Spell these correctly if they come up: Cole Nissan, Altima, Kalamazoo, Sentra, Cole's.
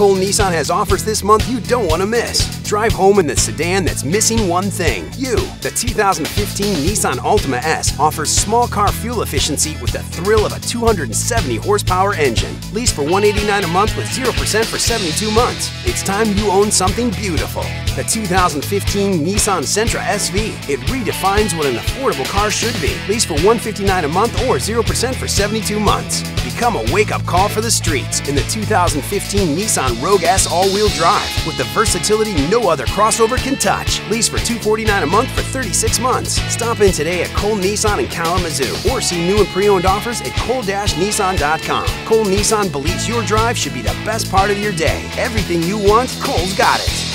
Cole Nissan has offers this month you don't want to miss. Drive home in the sedan that's missing one thing, you. The 2015 Nissan Altima S offers small car fuel efficiency with the thrill of a 270 horsepower engine. Lease for $189 a month with 0% for 72 months. It's time you own something beautiful. The 2015 Nissan Sentra SV. It redefines what an affordable car should be. Lease for $159 a month or 0% for 72 months. Become a wake-up call for the streets in the 2015 Nissan Rogue S all-wheel drive with the versatility no other crossover can touch. Lease for $249 a month for 36 months. Stop in today at Cole Nissan in Kalamazoo or see new and pre-owned offers at cole-nissan.com. Cole Nissan believes your drive should be the best part of your day. Everything you want, Cole's got it.